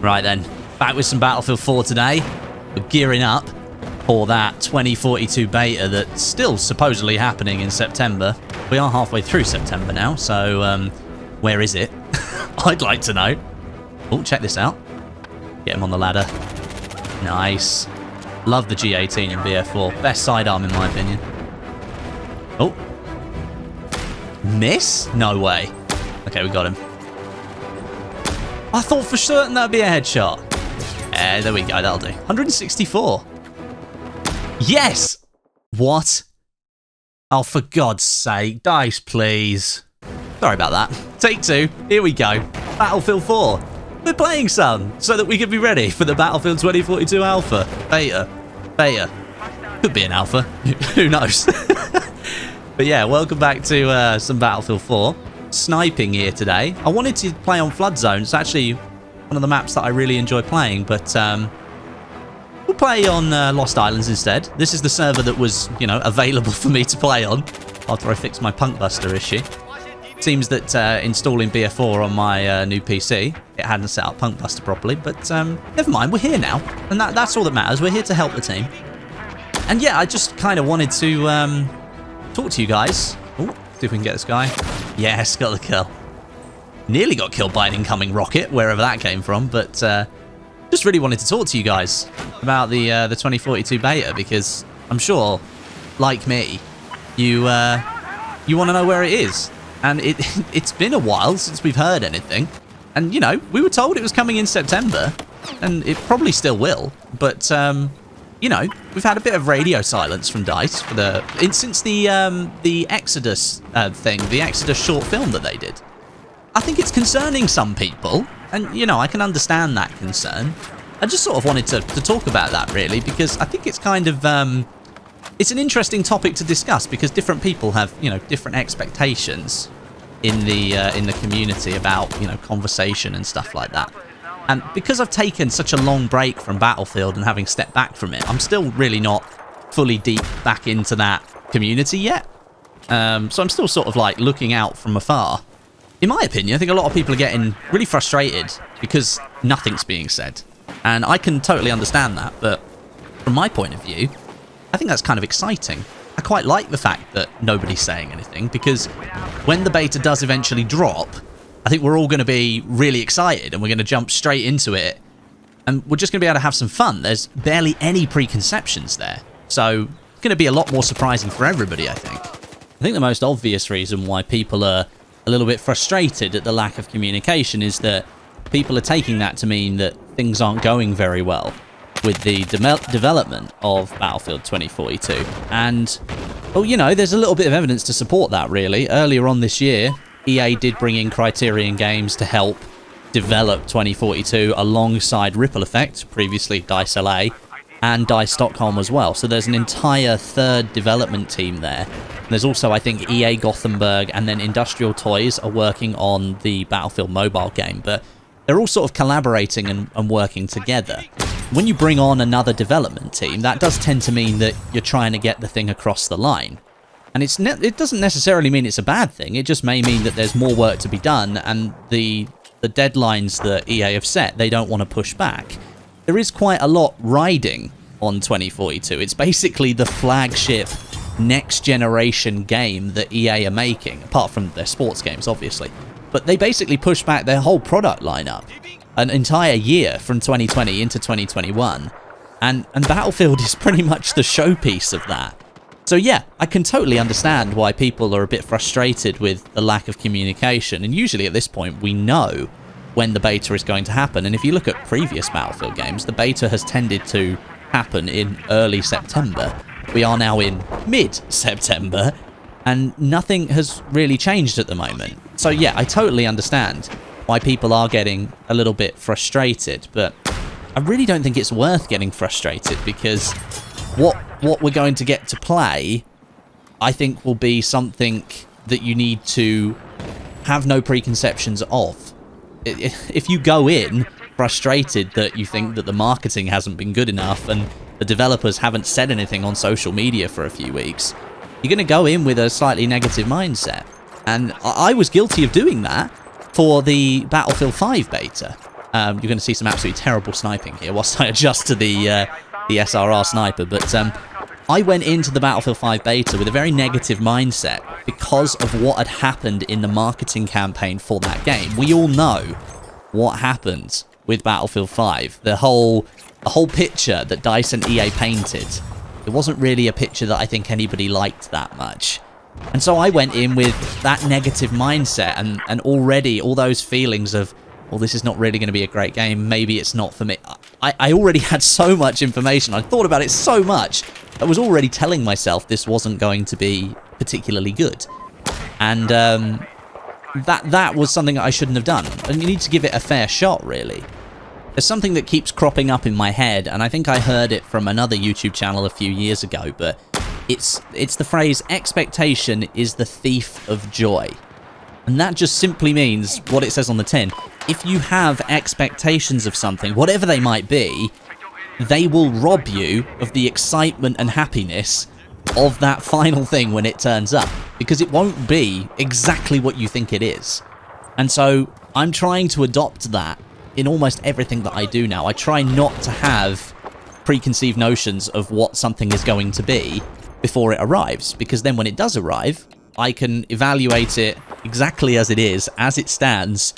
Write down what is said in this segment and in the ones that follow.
Right then, back with some Battlefield 4 today. We're gearing up for that 2042 beta that's still supposedly happening in September. We are halfway through September now, so where is it? I'd like to know. Oh, check this out. Get him on the ladder. Nice. Love the G18 and BF4. Best sidearm in my opinion. Oh. Miss? No way. Okay, we got him. I thought for certain that'd be a headshot. There we go, that'll do. 164. Yes! What? Oh, for God's sake. DICE, please. Sorry about that. Take two. Here we go. Battlefield 4. We're playing some so that we can be ready for the Battlefield 2042 alpha. Beta. Could be an alpha. Who knows? But yeah, welcome back to some Battlefield 4. Sniping here today. I wanted to play on Flood Zone. It's actually one of the maps that I really enjoy playing, but we'll play on Lost Islands instead. This is the server that was, you know, available for me to play on after I fixed my Punk Buster issue. Seems that installing BF4 on my new PC, it hadn't set up Punk Buster properly, but never mind, we're here now. And that's all that matters. We're here to help the team. And yeah, I just kind of wanted to talk to you guys. Ooh, see if we can get this guy. Yes, got the kill. Nearly got killed by an incoming rocket, wherever that came from, but just really wanted to talk to you guys about the 2042 beta, because I'm sure, like me, you want to know where it is. And it's been a while since we've heard anything. And, you know, we were told it was coming in September. And it probably still will. But, you know, we've had a bit of radio silence from DICE for since the Exodus thing, the Exodus short film that they did. I think it's concerning some people. And, you know, I can understand that concern. I just sort of wanted to talk about that, really, because I think it's kind of... it's an interesting topic to discuss because different people have, you know, different expectations in the community about, you know, conversation and stuff like that. And because I've taken such a long break from Battlefield and having stepped back from it, I'm still really not fully deep back into that community yet. So I'm still sort of like looking out from afar. In my opinion, I think a lot of people are getting really frustrated because nothing's being said. And I can totally understand that, but from my point of view, I think that's kind of exciting. I quite like the fact that nobody's saying anything, because when the beta does eventually drop, I think we're all going to be really excited and we're going to jump straight into it. And we're just going to be able to have some fun. There's barely any preconceptions there. So it's going to be a lot more surprising for everybody, I think. I think the most obvious reason why people are a little bit frustrated at the lack of communication is that people are taking that to mean that things aren't going very well with the development of Battlefield 2042. And, well, you know, there's a little bit of evidence to support that, really. Earlier on this year, EA did bring in Criterion Games to help develop 2042 alongside Ripple Effect, previously DICE LA, and DICE Stockholm as well. So there's an entire third development team there. And there's also, I think, EA Gothenburg and then Industrial Toys are working on the Battlefield Mobile game. But they're all sort of collaborating and working together. When you bring on another development team, that does tend to mean that you're trying to get the thing across the line. And it doesn't necessarily mean it's a bad thing. It just may mean that there's more work to be done, and the deadlines that EA have set, they don't want to push back. There is quite a lot riding on 2042. It's basically the flagship next-generation game that EA are making, apart from their sports games, obviously. But they basically pushed back their whole product lineup an entire year from 2020 into 2021. And Battlefield is pretty much the showpiece of that. So yeah, I can totally understand why people are a bit frustrated with the lack of communication. And usually at this point, we know when the beta is going to happen. And if you look at previous Battlefield games, the beta has tended to happen in early September. We are now in mid-September, and nothing has really changed at the moment. So yeah, I totally understand why people are getting a little bit frustrated, but I really don't think it's worth getting frustrated, because what we're going to get to play, I think, will be something that you need to have no preconceptions of. If you go in frustrated that you think that the marketing hasn't been good enough and the developers haven't said anything on social media for a few weeks, you're going to go in with a slightly negative mindset. And I was guilty of doing that for the Battlefield 5 beta. you're going to see some absolutely terrible sniping here whilst I adjust to the SRR sniper. But I went into the Battlefield 5 beta with a very negative mindset because of what had happened in the marketing campaign for that game. We all know what happened with Battlefield 5. The whole picture that DICE and EA painted, it wasn't really a picture that I think anybody liked that much. And so I went in with that negative mindset and already all those feelings of, well, this is not really going to be a great game. Maybe it's not for me. I already had so much information. I thought about it so much. I was already telling myself this wasn't going to be particularly good. And that was something that I shouldn't have done. And you need to give it a fair shot, really. There's something that keeps cropping up in my head, and I think I heard it from another YouTube channel a few years ago, but it's the phrase, expectation is the thief of joy. And that just simply means what it says on the tin. If you have expectations of something, whatever they might be, they will rob you of the excitement and happiness of that final thing when it turns up, because it won't be exactly what you think it is. And so I'm trying to adopt that in almost everything that I do now. I try not to have preconceived notions of what something is going to be before it arrives, because then when it does arrive, I can evaluate it exactly as it is, as it stands,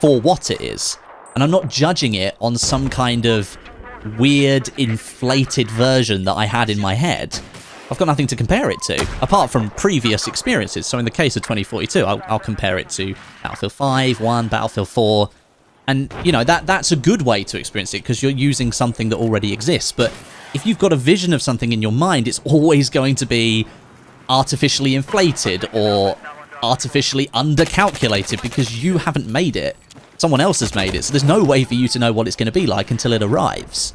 for what it is. And I'm not judging it on some kind of weird, inflated version that I had in my head. I've got nothing to compare it to, apart from previous experiences. So in the case of 2042, I'll compare it to Battlefield 5, 1, Battlefield 4, and, you know, that's a good way to experience it because you're using something that already exists. But if you've got a vision of something in your mind, it's always going to be artificially inflated or artificially undercalculated because you haven't made it. Someone else has made it. So there's no way for you to know what it's going to be like until it arrives.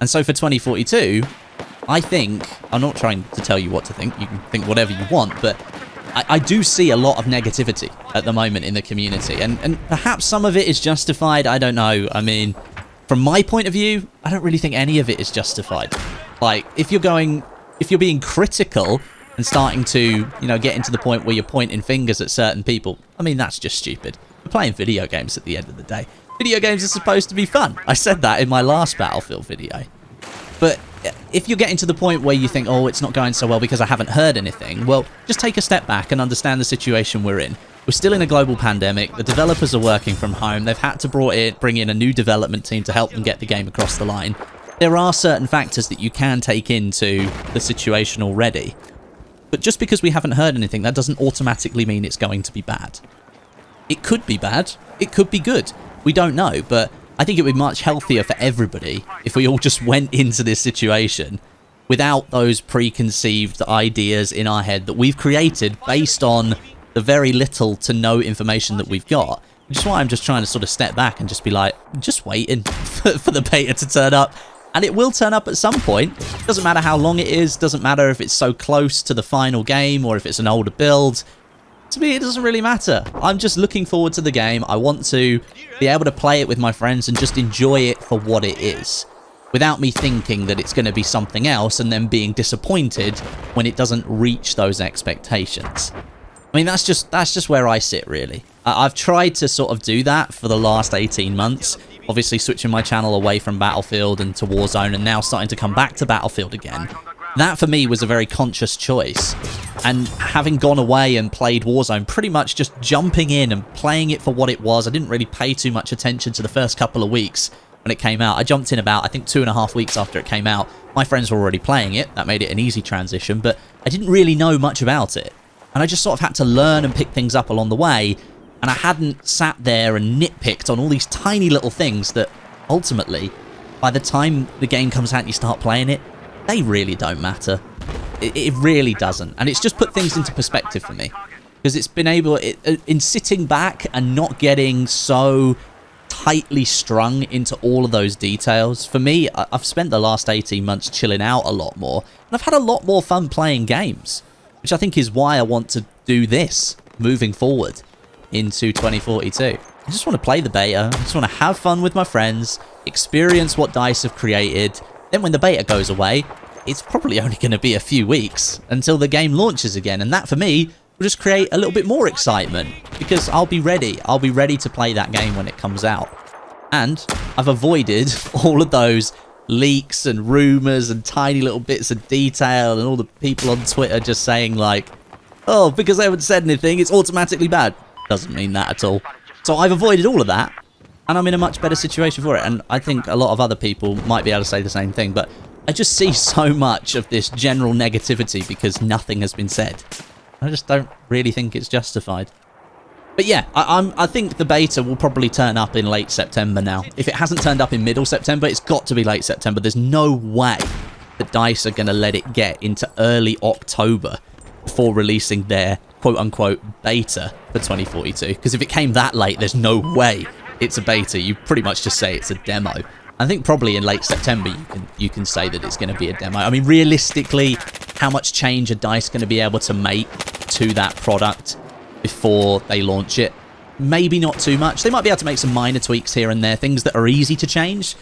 And so for 2042, I think, I'm not trying to tell you what to think. You can think whatever you want, but I do see a lot of negativity at the moment in the community, and perhaps some of it is justified. I don't know. I mean, from my point of view, I don't really think any of it is justified. Like, if you're being critical and starting to, you know, get into the point where you're pointing fingers at certain people, I mean, that's just stupid. We're playing video games at the end of the day. Video games are supposed to be fun. I said that in my last Battlefield video. But if you're getting to the point where you think, oh, it's not going so well because I haven't heard anything, well, just take a step back and understand the situation we're in. We're still in a global pandemic. The developers are working from home. They've had to bring in a new development team to help them get the game across the line. There are certain factors that you can take into the situation already. But just because we haven't heard anything, that doesn't automatically mean it's going to be bad. It could be bad. It could be good. We don't know, but I think it would be much healthier for everybody if we all just went into this situation without those preconceived ideas in our head that we've created based on the very little to no information that we've got. Which is why I'm just trying to sort of step back and just be like, just waiting for the beta to turn up. And it will turn up at some point. Doesn't matter how long it is. Doesn't matter if it's so close to the final game or if it's an older build. To me, it doesn't really matter. I'm just looking forward to the game. I want to be able to play it with my friends and just enjoy it for what it is, without me thinking that it's going to be something else and then being disappointed when it doesn't reach those expectations. I mean, that's just where I sit, really. I've tried to sort of do that for the last 18 months, obviously switching my channel away from Battlefield and to Warzone and now starting to come back to Battlefield again. That, for me, was a very conscious choice. And having gone away and played Warzone, pretty much just jumping in and playing it for what it was. I didn't really pay too much attention to the first couple of weeks when it came out. I jumped in about, I think, 2.5 weeks after it came out. My friends were already playing it. That made it an easy transition, but I didn't really know much about it. And I just sort of had to learn and pick things up along the way. And I hadn't sat there and nitpicked on all these tiny little things that, ultimately, by the time the game comes out and you start playing it, they really don't matter. It really doesn't. And it's just put things into perspective for me. Because it's been able, in sitting back and not getting so tightly strung into all of those details, for me, I've spent the last 18 months chilling out a lot more. And I've had a lot more fun playing games, which I think is why I want to do this moving forward into 2042. I just want to play the beta. I just want to have fun with my friends, experience what DICE have created. Then when the beta goes away, it's probably only going to be a few weeks until the game launches again. And that, for me, will just create a little bit more excitement because I'll be ready. I'll be ready to play that game when it comes out. And I've avoided all of those leaks and rumors and tiny little bits of detail and all the people on Twitter just saying like, oh, because they haven't said anything, it's automatically bad. Doesn't mean that at all. So I've avoided all of that, and I'm in a much better situation for it. And I think a lot of other people might be able to say the same thing, but I just see so much of this general negativity because nothing has been said. I just don't really think it's justified. But yeah, I think the beta will probably turn up in late September now. If it hasn't turned up in middle September, it's got to be late September. There's no way that DICE are going to let it get into early October before releasing their quote-unquote beta for 2042. Because if it came that late, there's no way it's a beta. You pretty much just say it's a demo. I think probably in late September you can say that it's going to be a demo. I mean, realistically, how much change are DICE going to be able to make to that product before they launch it? Maybe not too much. They might be able to make some minor tweaks here and there, things that are easy to change.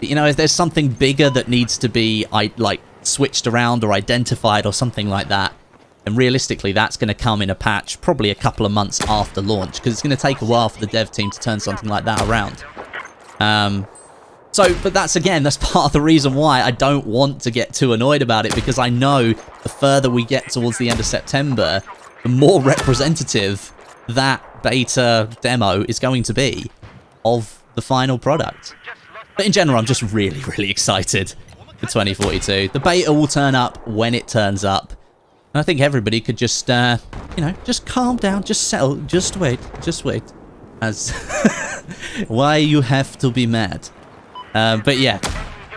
But, you know, if there's something bigger that needs to be like switched around or identified or something like that, and realistically that's going to come in a patch probably a couple of months after launch, because it's going to take a while for the dev team to turn something like that around. So, but that's, again, that's part of the reason why I don't want to get too annoyed about it, because I know the further we get towards the end of September, the more representative that beta demo is going to be of the final product. But in general, I'm just really, really excited for 2042. The beta will turn up when it turns up. And I think everybody could just, you know, just calm down, just settle, just wait. As why you have to be mad. But yeah,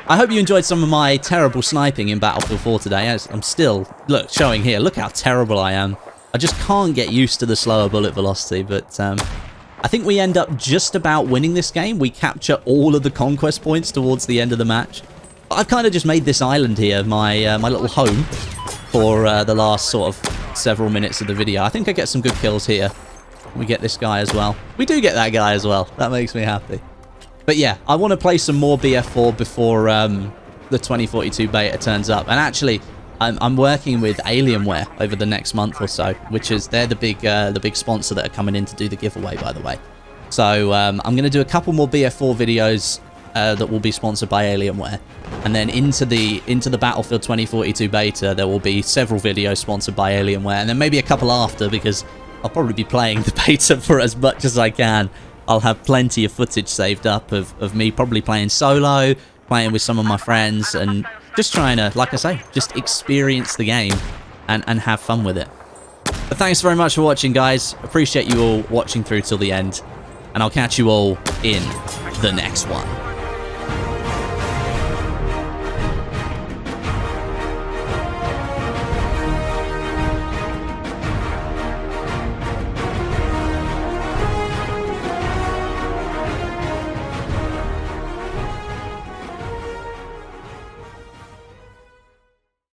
I hope you enjoyed some of my terrible sniping in Battlefield 4 today. As I'm still, look, showing here, look how terrible I am. I just can't get used to the slower bullet velocity, but I think we end up just about winning this game. We capture all of the conquest points towards the end of the match. But I've kind of just made this island here my little home for the last sort of several minutes of the video. I think I get some good kills here. We get this guy as well. We do get that guy as well. That makes me happy. But yeah, I want to play some more BF4 before the 2042 beta turns up. And actually, I'm working with Alienware over the next month or so, which is, they're the big sponsor that are coming in to do the giveaway, by the way. So I'm going to do a couple more BF4 videos that will be sponsored by Alienware, and then into the Battlefield 2042 beta there will be several videos sponsored by Alienware, and then maybe a couple after, because I'll probably be playing the beta for as much as I can. I'll have plenty of footage saved up of me probably playing solo, playing with some of my friends, and just trying to, like I say, just experience the game and have fun with it. But thanks very much for watching, guys. Appreciate you all watching through till the end. And I'll catch you all in the next one.